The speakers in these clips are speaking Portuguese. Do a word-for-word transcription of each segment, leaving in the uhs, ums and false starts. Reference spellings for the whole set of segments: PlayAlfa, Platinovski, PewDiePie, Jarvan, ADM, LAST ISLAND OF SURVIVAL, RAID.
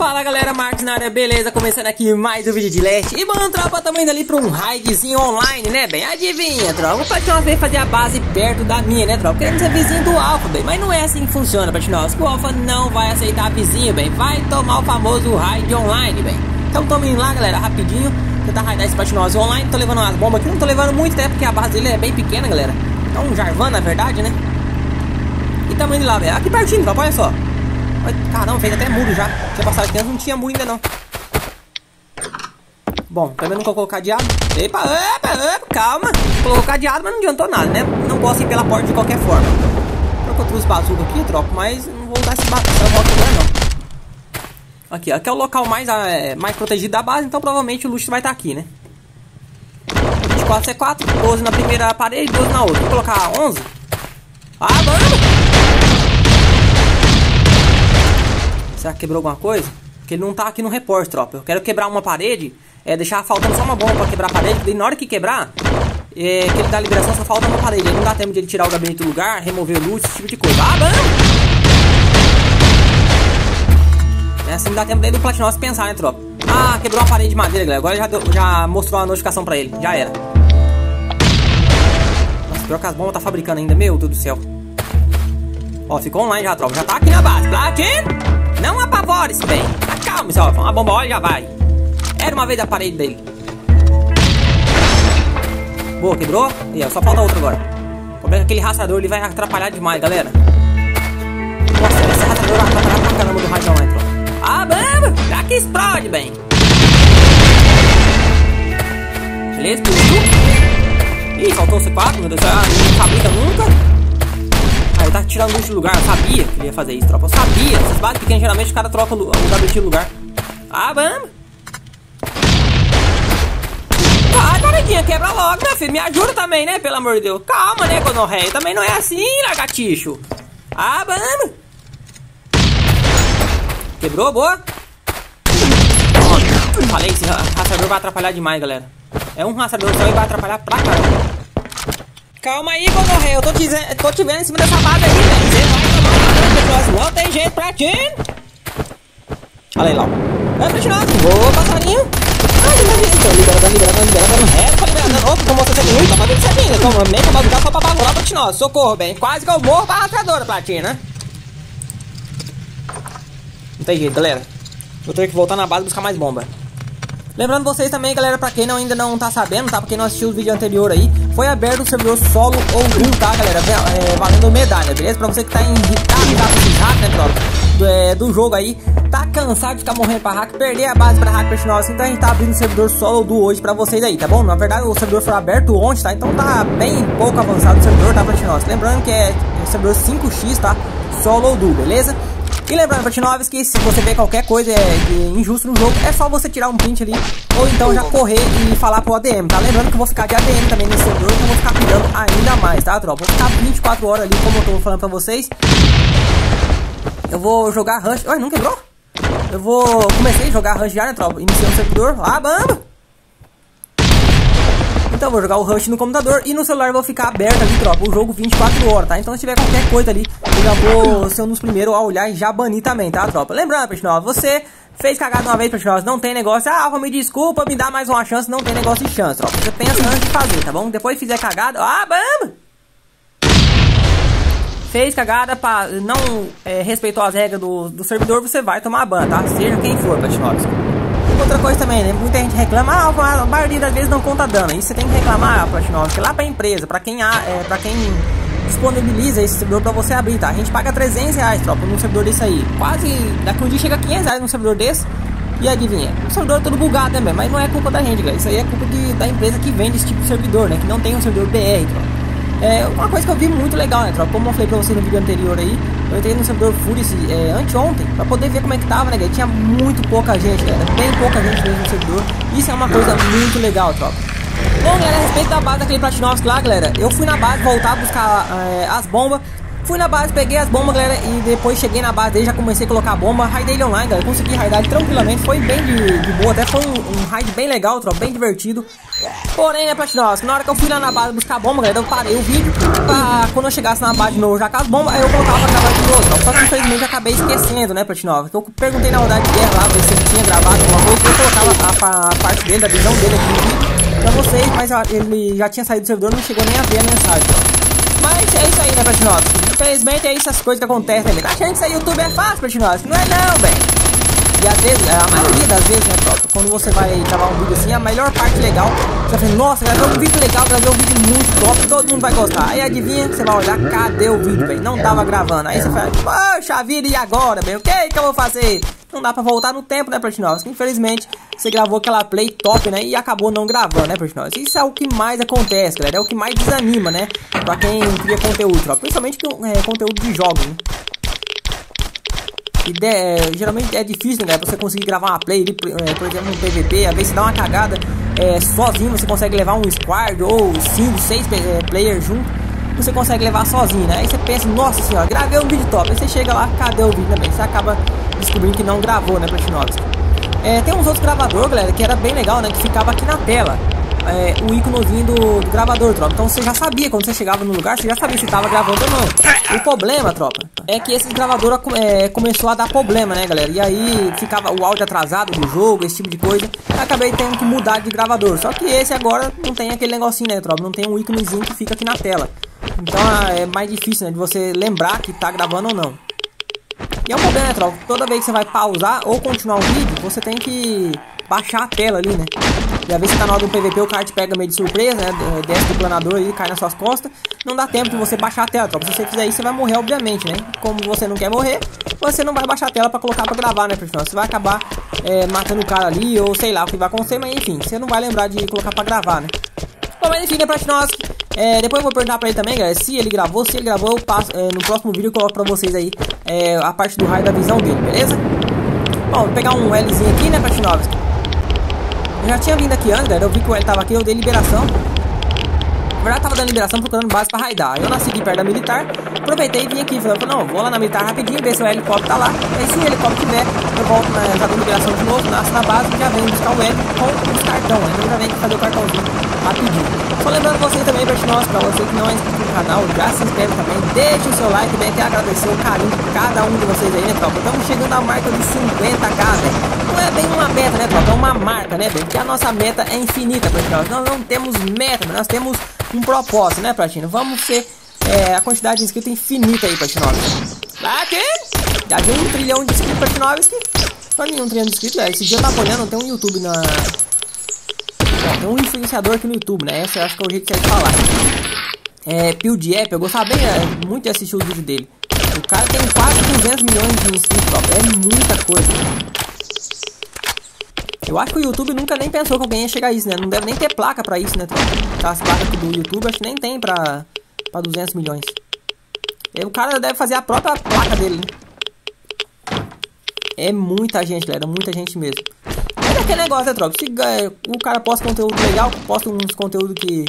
Fala galera, Marcos na área, beleza? Começando aqui mais um vídeo de Last. E mano, tropa, também indo ali pra um raidzinho online, né, bem? Adivinha, tropa? Pra te uma vez fazer a base perto da minha, né, tropa? Queremos ser vizinho do Alpha, bem. Mas não é assim que funciona, pra te nós. O Alpha não vai aceitar vizinho, bem. Vai tomar o famoso raid online, bem. Então tamo indo lá, galera, rapidinho. Tentar raidar esse patinoso online. Tô levando umas bombas aqui, não tô levando muito, né? Porque a base dele é bem pequena, galera. É um Jarvan, na verdade, né? E tamo indo lá, velho. Aqui pertinho, tropa, olha só. Caramba, fez até muro já. Tinha passado aqui antes, não tinha muro ainda não. Bom, também não vou colocar diabo. Epa, epa, epa, calma. Colocou cadeado, mas não adiantou nada, né? Não gosto de ir pela porta de qualquer forma. Trocou os bazucos aqui, troco, mas não vou dar esse bazuco, não vou aqui, não. Aqui, aqui é o local mais, é, mais protegido da base, então provavelmente o luxo vai estar aqui, né? vinte e quatro C quatro, doze na primeira parede, doze na outra. Vou colocar onze. Ah, vamos! Será que quebrou alguma coisa? Porque ele não tá aqui no repórter, tropa. Eu quero quebrar uma parede, é, deixar faltando só uma bomba pra quebrar a parede. E na hora que quebrar, é, que ele dá liberação, só falta uma parede. Aí não dá tempo de ele tirar o gabinete do lugar, remover o loot, esse tipo de coisa. Ah, mano! É assim, não dá tempo daí do Platinoss pensar, né, tropa? Ah, quebrou uma parede de madeira, galera. Agora já, deu, já mostrou a notificação pra ele. Já era. Nossa, pior que as bombas tá fabricando ainda. Meu Deus do céu. Ó, ficou online já, tropa. Já tá aqui na base. Platino! Não apavore-se, bem. Acalme-se, ó. Uma bomba, olha, já vai. Era uma vez a parede dele. Boa, quebrou. E ó, só falta outra agora. O problema é que aquele raçador ele vai atrapalhar demais, galera. Nossa, esse raçador vai atrapalhar pra caramba do raidão, né, tropa? Ah, vamos! Já que explode, bem. Beleza, tudo. Ih, faltou o C quatro, meu Deus. Ah, não fabrica nunca. Eu tava tirando luz do lugar, eu sabia que ele ia fazer isso, tropa. Eu sabia, essas bases pequenas geralmente o cara troca o gabinete do lugar. Ah, vamos! Vai, carequinha, quebra logo, meu filho. Me ajuda também, né? Pelo amor de Deus. Calma, né, gonorreia? Também não é assim, lagartixo. Ah, vamos! Quebrou, boa! Nossa, falei, esse raçador vai atrapalhar demais, galera. É um raçador só e vai atrapalhar pra caramba. Calma aí, vou morrer, eu tô te, tô te vendo em cima dessa base aí, velho. Você vai tomar uma banda, não tem jeito pra ti. Olha aí, Lau. Vai continuar. Boa, passarinho. Ai, que maravilha. Então, liberando, liberando, liberando, reto, pra liberando. Opa, tomou setenta mil, toma vinte e sete ainda. Toma, meio pra bagunçar, só pra bagunçar, pra continuar. Socorro, bem. Quase que eu morro pra rastreadora, Platina. Não tem jeito, galera. Vou ter que voltar na base e buscar mais bomba. Lembrando vocês também, galera, pra quem não, ainda não tá sabendo, tá? Pra quem não assistiu o vídeo anterior aí, foi aberto o servidor solo ou duo, tá, galera? É, valendo medalha, beleza? Pra você que tá irritado, tá precisado, né, tropa? Do, é, do jogo aí, tá cansado de ficar morrendo pra hack, perder a base pra hack personal assim, então a gente tá abrindo o servidor solo ou duo hoje pra vocês aí, tá bom? Na verdade, o servidor foi aberto ontem, tá? Então tá bem pouco avançado o servidor, tá, Platinós? Lembrando que é o servidor cinco X, tá? Solo ou duo, beleza? E lembrando, Platinovs, que se você ver qualquer coisa é, injusto no jogo, é só você tirar um print ali, ou então já correr e falar pro A D M, tá? Lembrando que eu vou ficar de A D M também nesse servidor, que eu vou ficar cuidando ainda mais, tá, tropa? Vou ficar vinte e quatro horas ali, como eu tô falando pra vocês. Eu vou jogar Rush... Ué, não quebrou? Eu vou... Comecei a jogar Rush já, né, tropa? Iniciei o servidor. Ah, bamba! Então eu vou jogar o Rush no computador e no celular eu vou ficar aberto ali, tropa, o jogo vinte e quatro horas, tá? Então se tiver qualquer coisa ali, eu já vou ser um dos primeiros a olhar e já banir também, tá, tropa? Lembrando, Platinós, você fez cagada uma vez, Platinós, não tem negócio, ah, me desculpa, me dá mais uma chance, não tem negócio de chance, tropa. Você pensa antes de fazer, tá bom? Depois fizer cagada, ah, vamos! Fez cagada, pra, não é, respeitou as regras do, do servidor, você vai tomar ban, tá? Seja quem for, Platinós. Outra coisa também, né? Muita gente reclama, ah, a maioria das vezes não conta dano. Isso você tem que reclamar, Platinós, porque lá pra empresa, pra quem, há, é, pra quem disponibiliza esse servidor pra você abrir, tá? A gente paga trezentos reais, tropa, num servidor desse aí. Quase, daqui um dia chega a quinhentos reais num servidor desse. E adivinha? O servidor é todo bugado também, mas não é culpa da gente, galera. Isso aí é culpa de, da empresa que vende esse tipo de servidor, né? Que não tem um servidor B R, tropa. É uma coisa que eu vi muito legal, né, tropa? Como eu falei pra vocês no vídeo anterior aí, eu entrei no servidor Fury é, anteontem pra poder ver como é que tava, né, galera? Tinha muito pouca gente, galera. Bem pouca gente mesmo no servidor. Isso é uma coisa muito legal, tropa. Bom, galera, a respeito da base daquele Platinovski lá, galera, eu fui na base voltar a buscar é, as bombas. fui na base, peguei as bombas, galera, e depois cheguei na base dele, já comecei a colocar a bomba, raidei ele online, galera, consegui raidar ele tranquilamente, foi bem de, de boa, até foi um, um raid bem legal, tropa, bem divertido. Porém, né, Platinosa, na hora que eu fui lá na base buscar a bomba, galera, eu parei o vídeo pra quando eu chegasse na base de novo já com as bombas, aí eu voltava pra gravar de novo, tropa. Só que infelizmente eu acabei esquecendo, né, Platinosa, que eu perguntei na rodada de guerra lá, ver se ele tinha gravado alguma coisa, eu colocava a, a parte dele, a visão dele aqui no vídeo pra vocês, mas ele já tinha saído do servidor, não chegou nem a ver a mensagem, tropa. Mas é isso aí, né, Platinosa? Infelizmente é isso as coisas que acontecem, né? Tá achando que isso aí YouTube é fácil, Platinosa? Não é não, velho. E às vezes, a maioria das vezes, né, tropa? Quando você vai gravar um vídeo assim, a melhor parte legal, você vai falar, nossa, gravei um vídeo legal, gravei um vídeo muito top, todo mundo vai gostar. Aí adivinha, você vai olhar, cadê o vídeo, velho? Não tava gravando. Aí você fala, poxa vida, e agora, velho? O que é que eu vou fazer? Não dá pra voltar no tempo, né, Platinosa? Infelizmente, você gravou aquela play top, né, e acabou não gravando, né, Platinosa? Isso é o que mais acontece, galera. É o que mais desanima, né, pra quem cria conteúdo, tropa. Principalmente é, conteúdo de jogos, né? E de, é, geralmente é difícil, né, você conseguir gravar uma play, é, por exemplo, um P V P. Às vezes você dá uma cagada, é, sozinho você consegue levar um squad ou cinco, seis é, players junto. Você consegue levar sozinho, né? Aí você pensa, nossa senhora, gravei um vídeo top. Aí você chega lá, cadê o vídeo também? Você acaba descobrindo que não gravou, né, Platinovski? É, tem uns outros gravadores, galera, que era bem legal, né? Que ficava aqui na tela, é, o íconezinho do, do gravador, tropa. Então você já sabia, quando você chegava no lugar, você já sabia se tava gravando ou não. O problema, tropa, é que esses gravadores é, começou a dar problema, né, galera? E aí ficava o áudio atrasado do jogo, esse tipo de coisa. Acabei tendo que mudar de gravador. Só que esse agora não tem aquele negocinho, né, tropa? Não tem um íconezinho que fica aqui na tela. Então é mais difícil, né, de você lembrar que tá gravando ou não. E é um problema, né, tropa? Toda vez que você vai pausar ou continuar um vídeo, você tem que baixar a tela ali, né? E às vezes você tá na hora do P V P, o cara te pega meio de surpresa, né? Desce do planador e cai nas suas costas. Não dá tempo de você baixar a tela, tropa. Se você fizer isso, você vai morrer, obviamente, né? Como você não quer morrer, você não vai baixar a tela pra colocar pra gravar, né, pessoal? Você vai acabar é, matando o cara ali, ou sei lá o que vai acontecer, mas enfim, você não vai lembrar de colocar pra gravar, né? Bom, mas enfim, né, Platinoski? É, depois eu vou perguntar pra ele também, galera, se ele gravou. Se ele gravou, eu passo, é, no próximo vídeo eu coloco pra vocês aí é, a parte do raio da visão dele, beleza? Bom, vou pegar um Lzinho aqui, né, Platinoski? Eu já tinha vindo aqui antes, galera, eu vi que o L tava aqui, eu dei liberação. Na verdade, tava dando liberação procurando base pra raidar. Eu nasci aqui perto da militar, aproveitei e vim aqui, falei, não, vou lá na militar rapidinho, ver se o helicóptero tá lá. Aí se o helicóptero tiver, eu volto, na, já dou liberação de novo, nasço na base e já venho buscar o L com os cartões, né? Eu já venho fazer o cartãozinho rapidinho. Só lembrando vocês também, Platinoski, pra você que não é inscrito no canal, já se inscreve também, deixa o seu like, bem, até agradecer o carinho de cada um de vocês aí, né, tropa? Estamos chegando à marca de cinquenta k, né? Não é bem uma meta, né, tropa? É uma marca, né, bem? Porque a nossa meta é infinita, Platinoski. Nós não temos meta, mas nós temos um propósito, né, Platino? Vamos ser é, a quantidade de inscritos infinita aí, Platinoski. Aqui! Já deu um trilhão de inscritos, Platinoski. Só nenhum trilhão de inscritos, velho. Esse dia eu tava olhando, tem um YouTube na... Tem um influenciador aqui no YouTube, né? Esse eu acho que é o jeito que você vai falar. É, PewDiePie, eu gostava bem, é, muito de assistir o vídeo dele. O cara tem quase duzentos milhões de inscritos, ó. É muita coisa. Eu acho que o YouTube nunca nem pensou que alguém ia chegar a isso, né? Não deve nem ter placa pra isso, né, tropa? As placas aqui do YouTube, acho que nem tem pra, pra duzentos milhões. E o cara deve fazer a própria placa dele, né? É muita gente, galera. Muita gente mesmo. Que negócio, né, tropa? Se é, o cara posta conteúdo legal, posta uns conteúdos que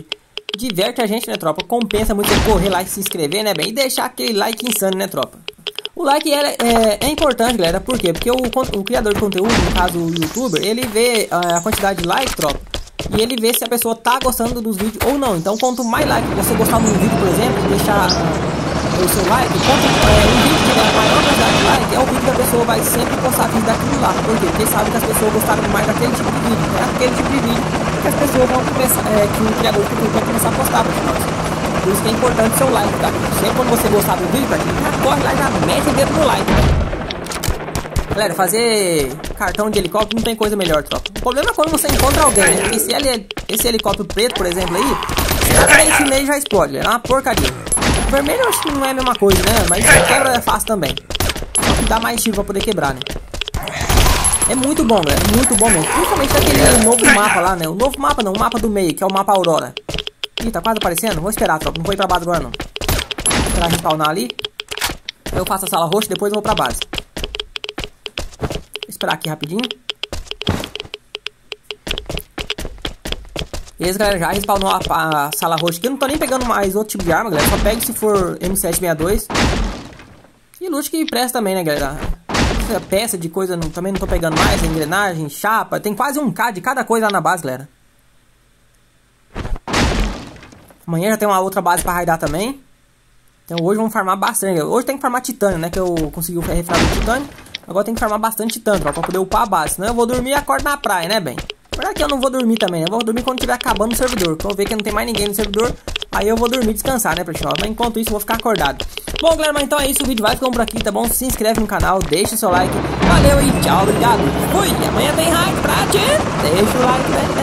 diverte a gente, né, tropa? Compensa muito você correr lá e se inscrever, né, bem? E deixar aquele like insano, né, tropa? O like é, é, é importante, galera. Por quê? Porque o, o criador de conteúdo, no caso o youtuber, ele vê a, a quantidade de like, tropa, e ele vê se a pessoa tá gostando dos vídeos ou não. Então, quanto mais like você gostar de um vídeo, por exemplo, deixar uh, o seu like, quanto é, um vídeo que é maior quantidade de like, é o vídeo que a pessoa vai sempre postar vídeo daquilo lá. Por quê? Porque sabe que as pessoas gostaram mais daquele tipo de vídeo. É aquele tipo de vídeo que as pessoas vão começar, é, que o criador vai começar a postar para nós. Por isso que é importante o seu like, tá? Sempre quando você gostar do vídeo, já corre lá e já mete dentro do like, né? Galera, fazer cartão de helicóptero não tem coisa melhor, tropa. O problema é quando você encontra alguém, né? Porque se ele, esse helicóptero preto, por exemplo, aí, três e meio já explode, é uma porcaria. O vermelho eu acho que não é a mesma coisa, né? Mas quebra é fácil também. Só que dá mais tiro pra poder quebrar, né? É muito bom, galera. É muito bom mesmo. Principalmente aquele novo mapa lá, né? O novo mapa não, o mapa do meio, que é o mapa Aurora. Ih, tá quase aparecendo? Vou esperar, tropa. Não vou ir pra base agora, não. Vou esperar respawnar ali. Eu faço a sala roxa, depois eu vou pra base. Vou esperar aqui rapidinho. Beleza, galera, já respawnou a, a sala roxa aqui. Eu não tô nem pegando mais outro tipo de arma, galera. Só pego se for M sete sessenta e dois. loot que presta também, né, galera? Peça de coisa não, também não tô pegando mais. Engrenagem, chapa. Tem quase um K de cada coisa lá na base, galera. Amanhã já tem uma outra base pra raidar também. Então hoje vamos farmar bastante, galera. Hoje tem que farmar titânio, né? Que eu consegui o reframe de titânio. Agora tem que farmar bastante titânio, ó, pra poder upar a base. Senão eu vou dormir e acordo na praia, né, bem? Será que eu não vou dormir também, né? Eu vou dormir quando tiver acabando o servidor. Quando eu ver que não tem mais ninguém no servidor, aí eu vou dormir e descansar, né, pessoal? Mas enquanto isso, eu vou ficar acordado. Bom, galera, mas então é isso. O vídeo vai ficando por aqui, tá bom? Se inscreve no canal, deixa o seu like. Valeu e tchau, obrigado. Fui! Amanhã tem raid pra ti. Deixa o like, né?